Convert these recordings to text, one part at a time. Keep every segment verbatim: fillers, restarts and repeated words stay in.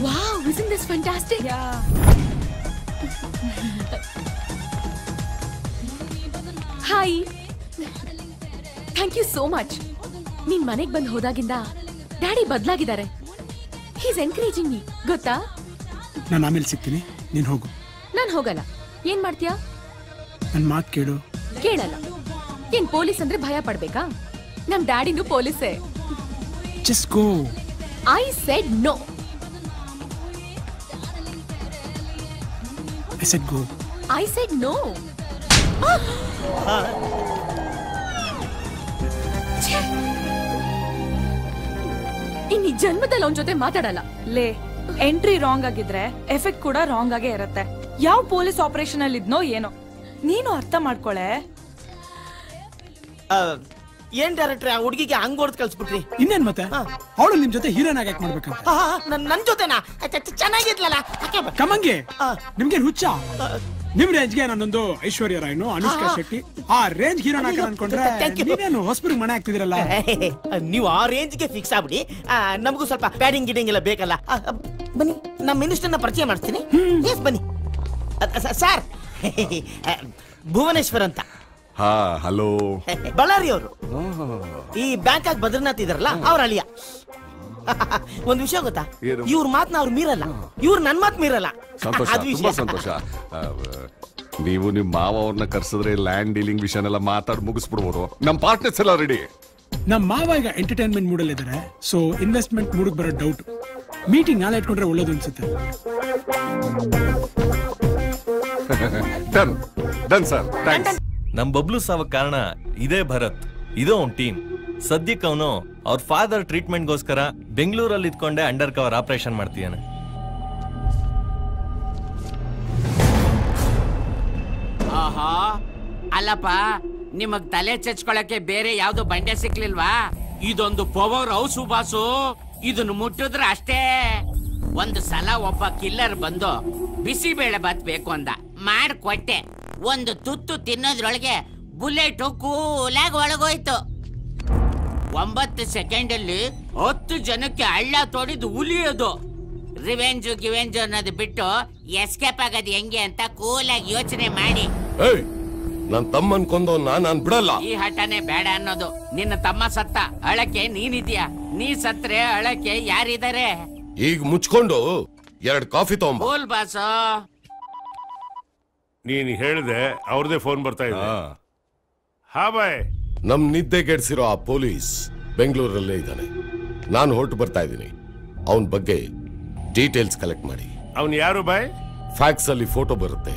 Wow, isn't this fantastic? Yeah. Hi. Thank you so much. Nin manege band hodaginda daddy badlagidare. He's encouraging me. Gotta? ನಾನು ಆಮೇಲೆ ಸಿಗ್ತೀನಿ, ನೀನು ಹೋಗು. ನಾನು ಹೋಗಲ್ಲ. ಏನ್ ಮಾಡ್ತೀಯಾ? ನನ್ನ ಮಾತು ಕೇಳು. ಕೇಳಲ್ಲ. ಏನ್ ಪೊಲೀಸ್ ಅಂದ್ರೆ ಭಯ ಪಡಬೇಕಾ? ನಮ್ಮ ಡ್ಯಾಡಿನೂ ಪೊಲೀಸೇ. Just go. I said no. I said go. I said no. ಇನ್ ಈ ಜನ್ಮದಲ್ಲಿ ಅವನ ಜೊತೆ ಮಾತಾಡಲ್ಲ ಲೇ. ಎಂಟ್ರಿ ರಾಂಗ್ ಆಗಿದ್ರೆ ಎಫೆಕ್ಟ್ ಕೂಡ ರಾಂಗ್ ಆಗೇ ಇರುತ್ತೆ. ಯಾವ ಪೊಲೀಸ್ ಆಪರೇಷನ್ ಅಲ್ಲಿ ಇದ್ನೋ ಏನೋ, ನೀನು ಅರ್ಥ ಮಾಡ್ಕೊಳೆ. ಏನ್ ಡೈರೆಕ್ಟರ್, ಆ ಹುಡುಗಿಗೆ ಹಂಗ್ ಹೊಡೆದು ಕಳ್ಸ್ಬಿಟ್ರಿ? ಇನ್ನೇನ್ ಮತ್ತೆ ಅವಳು ನಿಮ್ ಜೊತೆ ಹೀರೋನ್ ಆಗಿ ಆಕ್ಟ್ ಮಾಡ್ಬೇಕು? ನನ್ ಜೊತೆನಾ? ಚೆನ್ನಾಗಿರ್ಲಲ್ಲ ಕಮಂಗೆ. ನಿಮ್ಗೆ ಹುಚ್ಚ? ನಿಮ್ ರೇಂಜ್ ಗೆ ನಾನೊಂದು ಐಶ್ವರ್ಯ ರಾಯ್ನು, ಅನುಷ್ಕಾ ಶೆಟ್ಟಿ ಆ ರೇಂಜ್ ಹೀರೋನ್ ಹಾಕ ಅನ್ಕೊಂಡ್ರೆ ನೀವೇನು ಹೊಸಬ್ರಿಗೆ ಮನೆ ಹಾಕ್ತಿದಿರಲ್ಲ. ನೀವು ಆ ರೇಂಜ್ ಗೆ ಫಿಕ್ಸ್ ಆಗ್ಬಿಡಿ. ನಮಗೂ ಸ್ವಲ್ಪ ಬ್ಯಾಟಿಂಗ್ ಗಿಟಿಂಗ್ ಎಲ್ಲ ಬೇಕಲ್ಲ. ಬನ್ನಿ, ನಮ್ಮ ಮಿನಿಸ್ಟರ್ನ ಪರಿಚಯ ಮಾಡ್ತೀನಿ. ಎಸ್ ಬನ್ನಿ ಸರ್. ಭುವನೇಶ್ವರ್ ಅಂತ, ಹಲೋ, ಬಳ್ಳಾರಿ ಅವರು. ಈ ಬ್ಯಾಂಕ್ ಆಗಿ ಬದ್ರಿನಾಥ್ ಇದಾರಲ್ಲ ಅವ್ರ ಅಳಿಯ. ಒಂದ್ ವಿಷಯ ಗೊತ್ತಾ, ಇವ್ರ ಮಾತನ್ನ ಅವ್ರು ಮೀರಲ್ಲ, ಇವ್ರ ನನ್ ಮಾತ್ ಮೀರಲ್ಲ. ಸಂತೋಷ. ನೀವು ನಿಮ್ ಮಾವ ಅವ್ರನ್ನ ಕರ್ಸಿದ್ರೆ ಲ್ಯಾಂಡ್ ಡೀಲಿಂಗ್ ವಿಷಯನೆಲ್ಲ ಮಾತಾಡಿ ಮುಗಿಸ್ಬಿಡ್ಬೋದು. ನಮ್ ಪಾರ್ಟ್ನರ್ಸ್ ಎಲ್ಲ ರೆಡಿ. ನಮ್ ಮಾವ ಈಗ ಎಂಟರ್ಟೈನ್ಮೆಂಟ್ ಮೂಡಲ್ಲಿ ಇದಾರೆ, ಸೊ ಇನ್ವೆಸ್ಟ್ಮೆಂಟ್ ಮೂಡಕ್ ಬರೋ ಡೌಟ್. ಮೀಟಿಂಗ್ ನಾಳೆ ಇಟ್ಕೊಂಡ್ರೆ ಒಳ್ಳೇದು ಅನ್ಸುತ್ತೆ. Done done sir, thanks. ನಮ್ ಬಬ್ಲು ಸಾವ ಕಾರಣ ಇದೇ ಭರತ್, ಇದೇ ಅವ್ನ ಟೀಮ್. ಸದ್ಯಕ್ಕೆ ಅವನು ಅವ್ರ ಫಾದರ್ ಟ್ರೀಟ್ಮೆಂಟ್ಗೋಸ್ಕರ ಬೆಂಗಳೂರಲ್ಲಿ ಇದ್ಕೊಂಡೆ ಅಂಡರ್ ಕವರ್ ಆಪರೇಷನ್ ಮಾಡ್ತಿದ್ದಾನೆ. ಆಹಾ, ಅಲ್ಲಪ್ಪ, ನಿಮಗ್ ತಲೆ ಚಚ್ಕೊಳಕ್ಕೆ ಬೇರೆ ಯಾವ್ದು ಬಂಡೆ ಸಿಕ್ಲಿಲ್ವಾ? ಇದೊಂದು ಪವರ್ ಹೌಸ್ ಬಾಸು, ಇದನ್ನು ಮುಟ್ಟಿದ್ರೆ ಅಷ್ಟೇ. ಒಂದು ಸಲ ಒಬ್ಬ ಕಿಲ್ಲರ್ ಬಂದು ಬಿಸಿಬೇಳೆ ಬಾತ್ ಬೇಕು ಅಂದ, ಮಾಡ್ಕೊಟ್ಟೆ. ಒಂದು ತುತ್ತು ತಿನ್ನೋದ್ರೊಳಗೆ ಬುಲೆಟ್ ಕೂಲಾಗಿ ಒಳಗೋಯ್ತು. ಒಂಬತ್ತು ಸೆಕೆಂಡ್ ಅಲ್ಲಿ ಹತ್ತು ಜನಕ್ಕೆ ಹಳ್ಳ ತೋಡಿದ್ ಉಲಿಯೋದು. ರಿವೆಂಜು ಗಿವೆಂಜು ಅನ್ನೋದು ಬಿಟ್ಟು ಎಸ್ಕೇಪ್ ಆಗೋದು ಹೆಂಗೆ ಅಂತ ಕೂಲಾಗಿ ಯೋಚನೆ ಮಾಡಿ, ನನ್ನ ತಮ್ಮನ್ ಕೊಂದು ನಾನು ಬಿಡಲ್ಲ, ಈ ಹಠನೇ ಬೇಡ ಅನ್ನೋದು. ನಿನ್ನ ತಮ್ಮ ಸತ್ತ ಹಳಕ್ಕೆ ನೀನಿದ್ಯಾ, ನೀ ಸತ್ರೆ ಹಳಕ್ಕೆ ಯಾರಿದ್ದಾರೆ? ಈಗ ಮುಚ್ಕೊಂಡು ಎರಡು ಕಾಫಿ ತಗೊಂಡ್ ಬಾಸ. ನೀನ್ ಹೇಳ್ದೆ ಅವ್ರದೇ ಫೋನ್ ಬರ್ತಾ ಇದೆ. ಹಾ ಬಾಯ್, ನಮ್ ನಿದ್ದೆ ಕೆಡ್ಸಿರೋ ಆ ಪೊಲೀಸ್ ಬೆಂಗಳೂರಲ್ಲೇ ಇದ್ದಾನೆ. ನಾನು ಹೊರಟು ಬರ್ತಾ ಇದ್ದೀನಿ. ಅವನ ಬಗ್ಗೆ ಡೀಟೇಲ್ಸ್ ಕಲೆಕ್ಟ್ ಮಾಡಿ. ಅವನು ಯಾರು ಬಾಯ್? ಫ್ಯಾಕ್ಸ್ ಅಲ್ಲಿ ಫೋಟೋ ಬರುತ್ತೆ.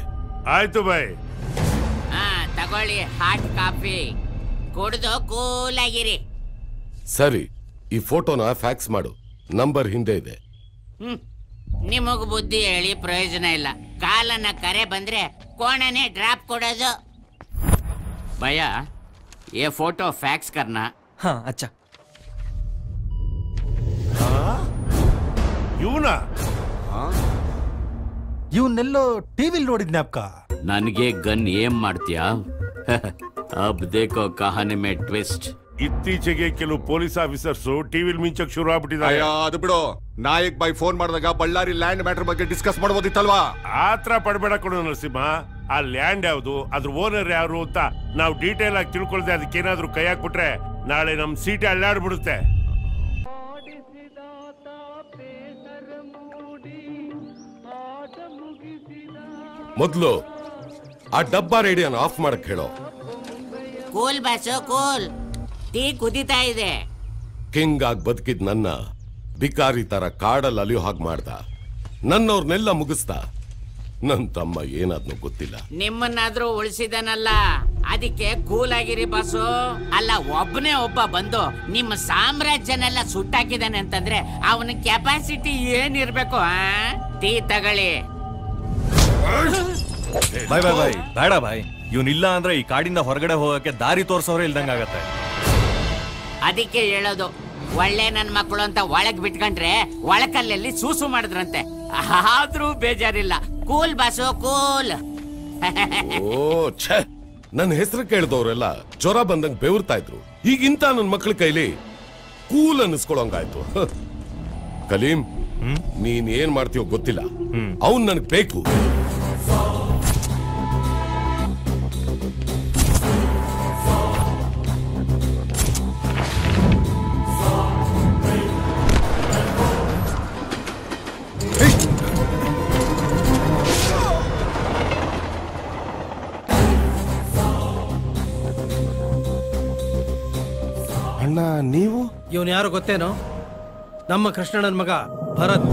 ಆಯ್ತು ಬಾಯ್. ಹಾ ತಗೊಳ್ಳಿ, ಹಾಟ್ ಕಾಫಿ ಕುಡಿದು ಕೂಲಾಗಿರಿ. ಸರಿ, ಈ ಫೋಟೋನ ಫ್ಯಾಕ್ಸ್ ಮಾಡು, ನಂಬರ್ ಹಿಂದೆ ಇದೆ. ಹ್ಮ್, ನಿಮಗ್ ಬುದ್ಧಿ ಹೇಳಿ ಪ್ರಯೋಜನ ಇಲ್ಲ. ಕಾಲನ್ನ ಕರೆ ಬಂದ್ರೆ ಕೋಣನೇ ಡ್ರಾಪ್ ಕೊಡೋದು. ಭಯ ಏ ಫೋಟೋ ಫ್ಯಾಕ್ಸ್ ಕರ್ನ. ಹಾ ಅಚ್ಚಾ, ಇವನ ಇವನ್ನೆಲ್ಲೋ ಟಿವಿಲ್ ನೋಡಿದ್ ಜ್ಞಾಪಕ. ನನಗೆ ಗನ್ ಏಮ್ ಮಾಡ್ತೀಯಾ? ಅಬ್ ದೇಖೋ ಕಹಾನಿ ಮೇ ಟ್ವಿಸ್ಟ್. ಇತ್ತೀಚೆಗೆ ಕೆಲವು ಪೊಲೀಸ್ ಆಫೀಸರ್ಸ್ ಟಿವಿಲ್ ಮಿಂಚಕ್ ಶುರು ಆಗ್ಬಿಟ್ಟಿದ್ದಾರೆ. ಅದು ಬಿಡು, ನಾಯಕ್ ಬಾಯ್ ಫೋನ್ ಮಾಡಿದಾಗ ಬಳ್ಳಾರಿ ಲ್ಯಾಂಡ್ ಮ್ಯಾಟರ್ ಬಗ್ಗೆ ಡಿಸ್ಕಸ್ ಮಾಡಬಹುದಿತ್ತಲ್ವಾ? ಆತರ ಪಡಬೇಡ ಕೊಡು ನರಸಿಂಹ. ಆ ಲ್ಯಾಂಡ್ ಯಾವ್ದು, ಅದ್ರ ಓನರ್ ಯಾರು ಅಂತ ನಾವು ಡೀಟೇಲ್ ಆಗಿ ತಿಳ್ಕೊಳ್ದೆ ಅದಕ್ಕೆ ಏನಾದ್ರು ಕೈ ಹಾಕ್ಬಿಟ್ರೆ ನಾಳೆ ನಮ್ ಸೀಟೆ ಅಲ್ಲಾಡ್ಬಿಡುತ್ತೆ. ಮೊದ್ಲು ಆ ಡಬ್ಬಾ ರೇಡಿಯೋನ ಆಫ್ ಮಾಡಕ್ ಹೇಳೋ. ಕೂಲ್ ಬಾಸು ಕೂಲ್, ಟೀ ಕುದಿತಾ ಇದೆ. ಕಿಂಗ್ ಆಗಿ ಬದುಕಿದ್ ನನ್ನ ಬಿಕಾರಿ ತರ ಕಾಡಲ್ಲಿ ಅಲಿಯೋ ಹಾಗೆ ಮಾಡ್ದ, ನನ್ನವ್ರನ್ನೆಲ್ಲ ಮುಗಿಸ್ದ. ನನ್ ತಮ್ಮ ಏನಾದ್ನೂ ಗೊತ್ತಿಲ್ಲ. ನಿಮ್ಮನ್ನಾದ್ರೂ ಉಳಿಸಿದನಲ್ಲ, ಅದಕ್ಕೆ ಕೂಲಾಗಿರಿ ಬಾಸು. ಅಲ್ಲ, ಒಬ್ಬನೇ ಒಬ್ಬ ಬಂದು ನಿಮ್ಮ ಸಾಮ್ರಾಜ್ಯನೆಲ್ಲ ಸುಟ್ಟಾಕಿದಾನೆ ಅಂತಂದ್ರೆ ಅವನ ಕೆಪಾಸಿಟಿ ಏನಿರ್ಬೇಕು? ಟೀ ತಗೊಳ್ಳಿ. ಬಾಯ್ ಬಾಯ್ ಬಾಯ್, ಬೇಡ ಬಾಯ್. ಇವನಿಲ್ಲ ಅಂದ್ರೆ ಈ ಕಾಡಿಂದ ಹೊರಗಡೆ ಹೋಗಕ್ಕೆ ದಾರಿ ತೋರ್ಸೋರೇ ಇಲ್ದಂಗಾಗತ್ತೆ. ಅದಕ್ಕೆ ಹೇಳೋದು, ಒಳ್ಳೆ ನನ್ ಮಕ್ಕಳು ಅಂತ ಒಳಗ್ ಬಿಟ್ಕೊಂಡ್ರೆ ಒಳಕಲ್ಲಲ್ಲಿ ಸೂಸು ಮಾಡಿದ್ರಂತೆ. ಆದ್ರೂ ಬೇಜಾರಿಲ್ಲ. Cool boss cool. ಓ ಛೆ, ನನ್ನ ಹೆಸರು ಕೇಳಿದವ್ರೆಲ್ಲ ಜ್ವರ ಬಂದಂಗ್ ಬೆವರ್ತಾ ಇದ್ರು. ಈಗಿಂತ ನನ್ನ ಮಕ್ಕಳ ಕೈಲಿ ಕೂಲ್ ಅನ್ನಿಸ್ಕೊಳಂಗಾಯ್ತು. ಕಲೀಂ, ನೀನ್ ಏನ್ ಮಾಡ್ತೀಯೋ ಗೊತ್ತಿಲ್ಲ, ಅವನ್ ನನಗ್ ಬೇಕು. ಅಣ್ಣ ನೀವು ಇವನ್ ಯಾರು ಗೊತ್ತೇನೋ? ನಮ್ಮ ಕೃಷ್ಣಣ್ಣನ ಮಗ ಭರತ್.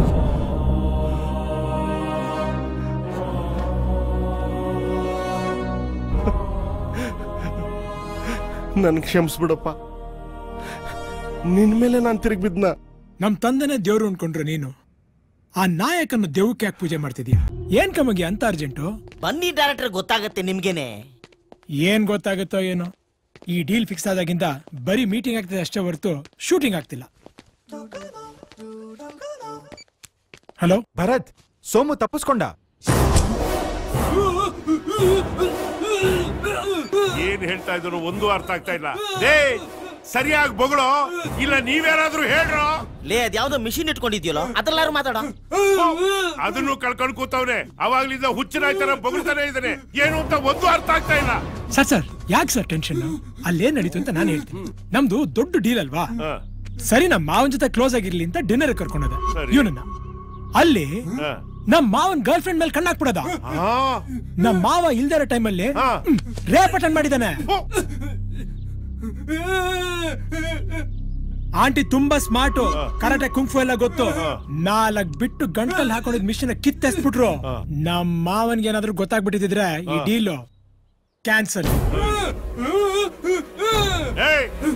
ನನ್ ಕ್ಷಮಿಸ್ಬಿಡಪ್ಪ, ನಿನ್ ಮೇಲೆ ನಾನ್ ತಿರುಗಿ ಬಿದ್ನ. ನಮ್ ತಂದೆನೇ ದೇವ್ರು ಅನ್ಕೊಂಡ್ರೆ ನೀನು ಆ ನಾಯಕನ ದೇವಕ್ಕೆ ಯಾಕೆ ಪೂಜೆ ಮಾಡ್ತಿದ್ಯಾ? ಏನ್ ಕಮಗೆ ಅಂತ ಅರ್ಜೆಂಟು? ಬನ್ನಿ ಡೈರೆಕ್ಟರ್, ಗೊತ್ತಾಗತ್ತೆ ನಿಮ್ಗೇನೆ. ಏನ್ ಗೊತ್ತಾಗುತ್ತೋ ಏನೋ, ಈ ಡೀಲ್ ಫಿಕ್ಸ್ ಆದಾಗಿಂದ ಬರೀ ಮೀಟಿಂಗ್ ಆಗ್ತದೆ ಅಷ್ಟೇ ಹೊರತು ಶೂಟಿಂಗ್ ಆಗ್ತಿಲ್ಲ. ಹಲೋ ಭರತ್, ಸೋಮು ತಪ್ಪಿಸ್ಕೊಂಡ. ಏನ್ ಹೇಳ್ತಾ ಇದ್ರು ಒಂದು ಅರ್ಥ ಆಗ್ತಾ ಇಲ್ಲ. ಸರಿಯಾಗಿ ಬೊಗಳೋ ಇಲ್ಲ ನೀವೇನಾದ್ರೂ ಹೇಳ್ರೋ. ಲೇ, ಅದ್ ಯಾವ್ದೋ ಮಿಷಿನ್ ಇಟ್ಕೊಂಡಿದ್ಯಲ್ಲ, ಅದಲ್ಲಾರು ಮಾತಾಡ. ಅದನ್ನು ಕಳ್ಕೊಂಡ್ ಕೂತವ್ರೆ, ಅವಾಗ್ಲಿಂದ ಹುಚ್ಚನಾಯ್ತಾರ ಬೊಗಳ್ತಾನೆ ಇದ್ದಾನೆ. ಏನು ಅಂತ ಒಂದು ಅರ್ಥ ಆಗ್ತಾ ಇಲ್ಲ. ಸರ್ ಸರ್ ಯಾಕೆ ಸರ್ ಟೆನ್ಷನ್? ಅಲ್ಲೇನ್ ನಡೀತು ಅಂತ ನಾನು ಹೇಳ್ತೀನಿ. ನಮ್ದು ದೊಡ್ಡ ಡೀಲ್ ಅಲ್ವಾ? ಸರಿ, ನಮ್ಮ ಮಾವನ್ ಜೊತೆ ಕ್ಲೋಸ್ ಆಗಿರ್ಲಿ ಅಂತ ಡಿನ್ನರ್ ಕರ್ಕೊಂಡದ ಇವನನ್ನ. ಅಲ್ಲಿ ನಮ್ ಮಾವನ್ ಗರ್ಲ್ ಫ್ರೆಂಡ್ ಮೇಲೆ ಕಣ್ಣಾಕ್ಬಿಡದ. ನಮ್ ಮಾವ ಇಲ್ದಾರ ಟೈಮಲ್ಲಿ ರೇಪ್ ಅಟೆಂಡ್ ಮಾಡಿದಾನೆ. ಆಂಟಿ ತುಂಬಾ ಸ್ಮಾರ್ಟು, ಕರಾಟೆ ಕುಂಫು ಎಲ್ಲ ಗೊತ್ತು. ನಾಲ್ಕ್ ಬಿಟ್ಟು ಗಂಟಲ್ ಹಾಕೊಂಡಿದ್ ಮಿಷನ್ ಕಿತ್ತೆಸ್ಬಿಟ್ರು. ನಮ್ ಮಾವನ್ಗೆ ಏನಾದ್ರು ಗೊತ್ತಾಗ್ಬಿಟ್ಟಿದ್ರೆ ಈ ಡೀಲು ಕ್ಯಾನ್ಸಲ್.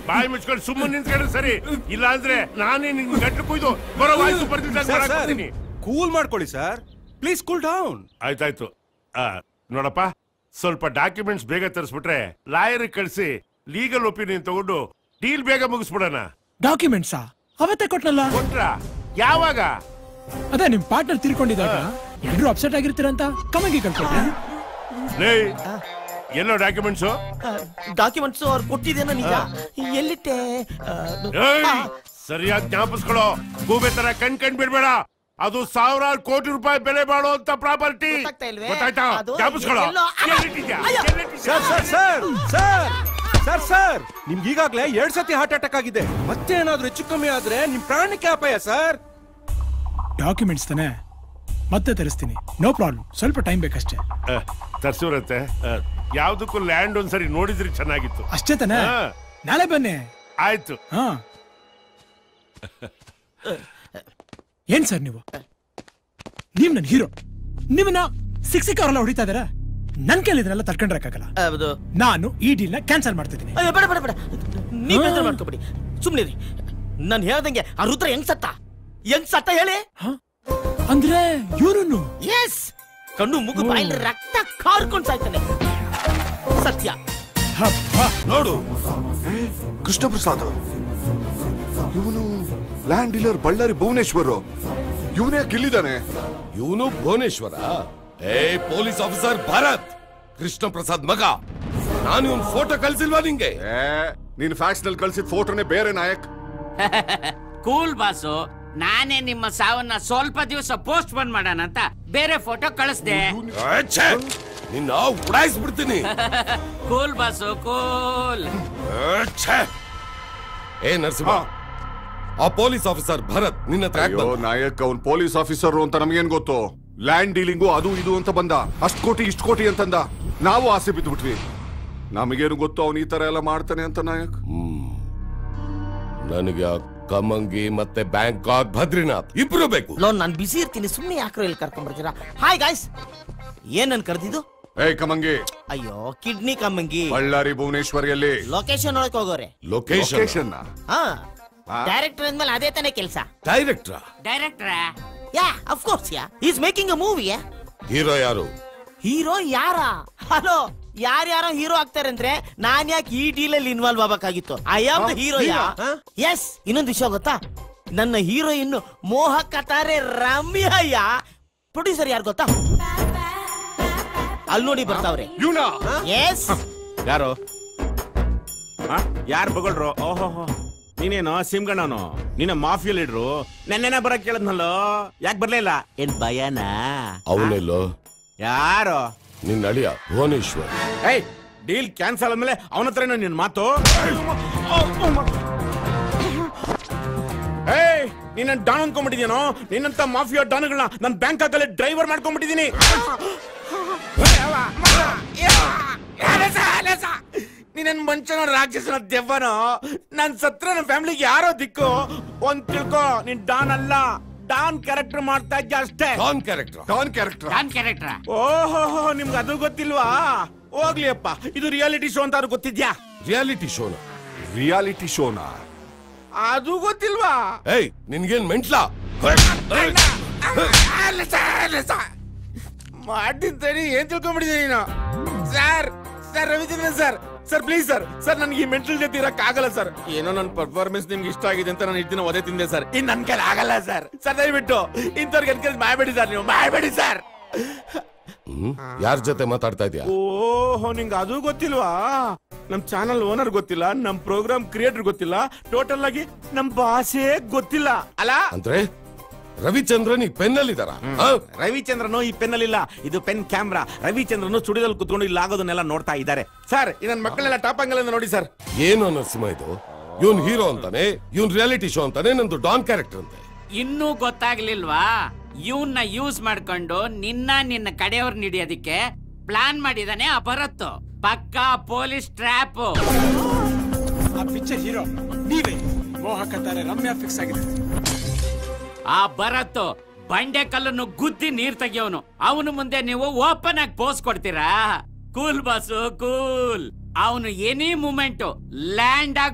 ಬಾಯಿ ಮುಚ್ಕೊಂಡು ಸುಮ್ಮನೆ ನಿಂತ್ಕೊಂಡ್ರೆ ಸರಿ, ಇಲ್ಲ ಅಂದ್ರೆ ನಾನೇ ನಿನ್ ಗಂಟ್ಲು ಕುಯ್ದು ಬರೋ ವಾಯ್ಸು ಬರ್ತೀನಿ. ಕೂಲ್ ಮಾಡ್ಕೊಳ್ಳಿ ಸರ್, ಪ್ಲೀಸ್ ಕೂಲ್ ಡೌನ್. ಆಯ್ತಾಯ್ತು ನೋಡಪ್ಪ, ಸ್ವಲ್ಪ ಡಾಕ್ಯುಮೆಂಟ್ಸ್ ಬೇಗ ತರಿಸ್ಬಿಟ್ರೆ ಲಾಯರ್ ಕಳಿಸಿ ಲೀಗಲ್ ಒಪಿನಿಯನ್ ತಗೊಂಡು ಡೀಲ್ ಬೇಗ ಮುಗಿಸ್ಬಿಡೋಣ. ಡಾಕ್ಯುಮೆಂಟ್ಸಾ? ಅವತ್ತೇ ಕೊಟ್ಟನಲ್ಲ. ಕೊಟ್ರಾ? ಯಾವಾಗ? ಅದೇ ನಿಮ್ ಪಾರ್ಟ್ನರ್ ತಿರ್ಕೊಂಡಿದ್ದಾಗ ಎಲ್ಲರೂ ಅಪ್ಸೆಟ್ ಆಗಿರ್ತೀರಂತ ಕಮಗಿ ಕಳ್ಕೊಂಡ್ರೆ. ಎಲ್ಲೋ ಡಾಕ್ಯುಮೆಂಟ್ಸು? ಡಾಕ್ಯುಮೆಂಟ್ಸು ಅವ್ರು ಕೊಟ್ಟಿದ್ದೇನೋ ನಿಜ, ಎಲ್ಲಿಟ್ಟೆ? ಸರಿಯಾಗಿ ಜ್ಞಾಪಿಸ್ಕೊಳ್ಳೋ, ಗೂಬೆ ತರ ಕಣ್ ಕಣ್ ಬಿಡ್ಬೇಡ. ಅದು ಸಾವಿರಾರು ಕೋಟಿ ರೂಪಾಯಿ ಬೆಲೆ ಬಾಳುವಂತ ಪ್ರಾಪರ್ಟಿ. ಸರ್ ಸರ್ ನಿಮ್ಗೆ ಈಗಾಗಲೇ ಎರಡ್ ಸತಿ ಹಾರ್ಟ್ ಅಟ್ಯಾಕ್ ಆಗಿದೆ, ಮತ್ತೆ ಏನಾದ್ರೂ ಹೆಚ್ಚು ಕಮ್ಮಿ ಆದ್ರೆ ನಿಮ್ ಪ್ರಾಣಕ್ಕೆ ಅಪಾಯ ಸರ್. ಡಾಕ್ಯುಮೆಂಟ್ಸ್ ತಾನೆ, ಮತ್ತೆ ತರಿಸ್ತೀನಿ, ನೋ ಪ್ರಾಬ್ಲಮ್. ಸ್ವಲ್ಪ ಟೈಮ್ ಬೇಕಷ್ಟೇ. ತರ್ಸಿವ್ರತ್ತೆ, ಯಾವ್ದಕ್ಕೂ ಲ್ಯಾಂಡ್ ಒಂದ್ಸರಿ ನೋಡಿದ್ರಿ ಚೆನ್ನಾಗಿತ್ತು ಅಷ್ಟೇ ತಾನೆ. ನಾಳೆ ಬನ್ನಿ. ಆಯ್ತು. ಏನ್ ಸರ್ ನೀವು ನೀವ್ ನನ್ ಹೀರೋ, ನಿಮ್ಮನ್ನ ಸಿಕ್ಸಿಕ್ ಅವರೆಲ್ಲ ಹೊಡಿತಾ ಇದಾರೆ. ನನ್ ಕೇಳಿ ಇದನ್ನೆಲ್ಲ ತರ್ಕೊಂಡ್ರಕ್ಕಾಗಲ್ಲ. ನಾನು ಈ ಡೀಲ್ ನ ಕ್ಯಾನ್ಸಲ್ ಮಾಡ್ತಿದ್ದೀನಿ. ಬೇಡ ಬೇಡ ಬೇಡ, ನೀವ್ ಕ್ಯಾನ್ಸಲ್ ಮಾಡ್ಕೊಬಿಡಿ, ಸುಮ್ನೆ ರೀ. ನಾನು ಹೇಳ್ದಂಗೆ ಆ ರುದ್ರ ಹೆಂಗ್ ಸತ್ತ ಹೆಂಗ್ ಸತ್ತ ಹೇಳಿ ಅಂದ್ರೆ ಇವರನ್ನು ಎಸ್ ಕಣ್ಣು ಮುಗು ಬಾಯಿಲ್ ರಕ್ತ ಕಾರ್ಕೊಂಡ್ ಸಾಯ್ತಾನೆ ಸತ್ಯ. ನೋಡು ಕೃಷ್ಣ ಪ್ರಸಾದ್, ಇವನು ಲ್ಯಾಂಡ್ ಡೀಲರ್ ಬಳ್ಳಾರಿ ಭುವನೇಶ್ವರ್. ಇವನೇ ಗಿಲ್ಲಿದ್ದಾನೆ. ಇವನು ಭುವನೇಶ್ವರ? ಏ ಪೊಲೀಸ್ ಆಫೀಸರ್ ಭಾರತ್, ಕೃಷ್ಣ ಪ್ರಸಾದ್ ಮಗ. ನಾನು ಇವನ್ ಫೋಟೋ ಕಳ್ಸಿಲ್ವಾ ನಿಂಗೆ? ನೀನ್ ಫ್ಯಾಕ್ಸ್ ನಲ್ಲಿ ಕಳ್ಸಿದ ಫೋಟೋನೇ ಬೇರೆ ನಾಯಕ್. ಕೂಲ್ ಬಾಸು, ನಾನೇ ನಿಮ್ಮ ಸಾವನ್ನ ಸ್ವಲ್ಪ ದಿವಸ ಪೋಸ್ಟ್ ಬಂದ್ ಮಾಡೋಣ ಅಂತ ಬೇರೆ ಫೋಟೋ ಕಳಿಸ್ದೆ. ನಿನ್ನ ಉಡಾಯಿಸ್ಬಿಡ್ತೀನಿ. Cool boss cool. ಏ ನರಸಿಂಹ, ಆ ಪೊಲೀಸ್ ಆಫೀಸರ್ ಭರತ್ ನಿನ್ನ ನಾಯಕ್. ಅವ್ನ್ ಪೊಲೀಸ್ ಆಫೀಸರ್ ಅಂತ ನಮ್ಗೇನ್ ಗೊತ್ತು? ಲ್ಯಾಂಡ್ ಡೀಲಿಂಗು ಅದು ಇದು ಅಂತ ಬಂದ, ಅಷ್ಟು ಕೋಟಿ ಇಷ್ಟು ಕೋಟಿ ಅಂತಂದ. ನಾವು ಆಸೆ ಬಿದ್ದು ಬಿಟ್ವಿ, ನಮಗೇನು ಗೊತ್ತು ಅವನ್ ಈ ತರ ಎಲ್ಲ ಮಾಡ್ತಾನೆ ಅಂತ ನಾಯಕ್. ನನಗೆ ಕಮಂಗಿ ಮತ್ತೆ ಬ್ಯಾಂಕಾಕ್ ಭದ್ರಿನಾಥ್ ಇಬ್ರು ಬೇಕು. ನಾನು ಬಿಸಿ ಇರ್ತೀನಿ, ಸುಮ್ಮನೆ ಯಾಕ್ರೋ ಇಲ್ಲಿ ಕರ್ಕೊಂಡ್ ಬರ್ತೀರಾ? ಹಾಯ್ ಗಾಯ್ಸ್, ಏನ್ ನನ್ ಕರೆದಿದ್ದು? ಏ ಕಮಂಗಿ. ಅಯ್ಯೋ ಕಿಡ್ನಿ ಕಮಂಗಿ. ಬಳ್ಳಾರಿ ಭುವನೇಶ್ವರಿಯಲ್ಲಿ ಲೊಕೇಶನ್ ಒಳಕ್ ಹೋಗೋರೆ. ಲೊಕೇಶನ್ ಡೈರೆಕ್ಟರ್ ಅಂದ್ಮೇಲೆ ಅದೇ ತಾನೇ ಕೆಲಸ. Director director yeah of course yeah is making a movie. Hero ಯಾರು? ಹೀರೋ ಯಾರ? ಹಲೋ, ಯಾರ್ಯಾರೋ ಹೀರೋ ಆಗ್ತಾರೆ ಅಂದ್ರೆ ನಾನ್ ಯಾಕೆ ಈ ಡೀಲ್ ಅಲ್ಲಿ ಇನ್ವಾಲ್ವ್ ಆಗ್ಬೇಕಾಗಿತ್ತು? I am the hero. Yes, ಇನ್ನೊಂದು ವಿಷಯ ಗೊತ್ತಾ? ನನ್ನ ಹೀರೋಯಿನ್ ಮೋಹಕ ತಾರೆ ರಮ್ಯಯ್ಯ. ಪ್ರೊಡ್ಯೂಸರ್ ಯಾರು ಗೊತ್ತಾ? ಅಲ್ಲಿ ನೋಡಿ ಬರ್ತಾವ್ರೆ. ಎಸ್. ಯಾರು ಯಾರು ಬಗಳ್ರು? ಓಹೋ ನೀನೇನೋ ಸಿಮ್ಗ ನಾನು ನಿನ್ನ ಮಾಫಿಯಾ ಲೀಡ್ರು ನನ್ನೇನ ಬರಕ್ ಕೇಳದ್ನಲ್ಲೋ ಯಾಕೆ ಬರ್ಲಿಲ್ಲ ಏನ್ ಭಯನಾ ಅವನೆಲ್ಲೋ ಯಾರೋ ನಿನ್ನ ಅಳಿಯ ಭುವನೇಶ್ವರ್ ಏಯ್ ಡೀಲ್ ಕ್ಯಾನ್ಸಲ್ ಆದ್ಮೇಲೆ ಅವನತ್ರನೇ ನಿನ್ನ ಮಾತು ಏಯ್ ನೀನ್ ಡಾನ್ ಅನ್ಕೊಂಡ್ಬಿಟ್ಟಿದ್ಯಾನೋ ನಿನ್ನಂತ ಮಾಫಿಯಾ ಡಾನ್ಗಳನ್ನ ನನ್ನ ಬ್ಯಾಂಕಾಕಲ್ಲಿ ಡ್ರೈವರ್ ಮಾಡ್ಕೊಂಡ್ಬಿಟ್ಟಿದ್ದೀನಿ ನೀನ್ ಮಂಚನೋ ರಾಕ್ಷಸನೋ ದೆವ್ವನೋ ನನ್ ಸತ್ರ ನನ್ನ ಫ್ಯಾಮಿಲಿಗೆ ಯಾರೋ ದಿಕ್ಕು ಒಂದ್ ತಿಳ್ಕೊ ನೀನ್ ಡಾನ್ ಅಲ್ಲ ಡಾನ್ ಕ್ಯಾರೆಕ್ಟರ್ ಮಾಡ್ತಾ ಇದ್ದೆ ಅಷ್ಟೇ don character don character don character ಓಹೋ ನಿಮ್ಗೆ ಅದು ಗೊತ್ತಿಲ್ವಾ ಹೋಗ್ಲಿ ಅಪ್ಪ ಇದು ರಿಯಾಲಿಟಿ ಶೋ ಅಂತ ಅವ್ರು ಗೊತ್ತಿದ್ಯಾ ರಿಯಾಲಿಟಿ ಶೋನ ರಿಯಾಲಿಟಿ ಶೋನ ಅದು ಗೊತ್ತಿಲ್ವಾ ಏಯ್ ನಿನ್ಗೇನ್ ಮೆಂಟ್ಲಾ ಮಾಡ್ತೀನಿ ತಡಿ ಏನ್ ತಿಳ್ಕೊಂಡ್ಬಿಟ್ಟಿದ್ದೀನಿ ನೀನು sir sir Ravichandran sir sir please sir sir ನನಗೆ ಈ ಮೆಂಟಲ್ ಡೆತ್ ಇರಕ್ ಆಗಲ್ಲ ಸರ್ ಏನೋ ನನ್ನ ಪರ್ಫಾರ್ಮೆನ್ಸ್ ನಿಮ್ಗೆ ಇಷ್ಟ ಆಗಿದೆ ಅಂತ ನಾನು ಇದ್ದಿನ ಒದೆ ತಿಂದೆ ಸರ್ ಇನ್ ನನ್ ಕೈಲಿ ಆಗಲ್ಲ ಸರ್ ಸರ್ ದಯವಿಟ್ಟು ಇಂಥವ್ರಿಗೆ ಎನ್ಕರೇಜ್ ಮಾಡಬೇಡಿ ಸರ್ ನೀವು ಮಾಡಬೇಡಿ ಸರ್ ಯಾರ ಜೊತೆ ಮಾತಾಡ್ತಾ ಇದೀಯ ಓಹೋ ನಿಂಗೆ ಅದು ಗೊತ್ತಿಲ್ವಾ ನಮ್ ಚಾನಲ್ ಓನರ್ ಗೊತ್ತಿಲ್ಲ ನಮ್ ಪ್ರೋಗ್ರಾಮ್ ಕ್ರಿಯೇಟರ್ ಗೊತ್ತಿಲ್ಲ ಟೋಟಲ್ ಆಗಿ ನಮ್ ಭಾಷೆ ಗೊತ್ತಿಲ್ಲ ಅಲ್ಲ ಅಂದ್ರೆ ರವಿಚಂದ್ರನ್ ಈ ಪೆನ್ನಲ್ಲಿ ಇದ್ದಾರಾ ರವಿಚಂದ್ರನು ಈ ಪೆನ್ನಲ್ಲಿ ಇಲ್ಲ ಇದು ಪೆನ್ ಕ್ಯಾಮ್ರಾ ರವಿಚಂದ್ರನು ಸ್ಟುಡಿಯೋದಲ್ಲಿ ಕುತ್ಕೊಂಡು ಇಲ್ಲ ಆಗೋದನ್ನೆಲ್ಲ ನೋಡ್ತಾ ಇದ್ದಾರೆ ಸರ್ ನನ್ನ ಮಕ್ಕಳೆಲ್ಲ ಟಾಪ್ ಆಂಗಲ್ ನೋಡಿ ಸರ್ ಏನು ನರಸಿಂಹ ಇದು ಇವನ್ ಹೀರೋ ಅಂತಾನೆ ಇವನ್ ರಿಯಾಲಿಟಿ ಶೋ ಅಂತಾನೆ ನಂದು ಡಾನ್ ಕ್ಯಾರೆಕ್ಟರ್ ಅಂತೆ ಇನ್ನೂ ಗೊತ್ತಾಗ್ಲಿಲ್ವಾ ಇವನ್ನ ಯೂಸ್ ಮಾಡ್ಕೊಂಡು ನಿನ್ನ ನಿನ್ನ ಕಡೆಯವ್ರನ್ನ ಹಿಡಿಯೋದಿಕ್ಕೆ ಪ್ಲಾನ್ ಮಾಡಿದಾನೆ ಆ ಭರತ್ ಪಕ್ಕಾ ಪೊಲೀಸ್ ಟ್ರ್ಯಾಪ್ ಆ ಪಿಕ್ಚರ್ ಹೀರೋ ನೀವೇ ಮೋಹಕ ತಾರೆ ರಮ್ಯಾ ಫಿಕ್ಸ್ ಆಗಿದೆ ಆ ಭರತ್ ಬಂಡೆ ಕಲ್ಲನ್ನು ಗುದ್ದಿ ನೀರ್ ತೆಗಿಯೋನು ಅವನು ಮುಂದೆ ನೀವು ಓಪನ್ ಆಗಿ ಪೋಸ್ ಕೊಡ್ತೀರಾ ಕೂಲ್ ಬಾಸು ಕೂಲ್ ಅವನು ಎನಿ ಮೂಮೆಂಟ್ ಲ್ಯಾಂಡ್ ಆಗಿ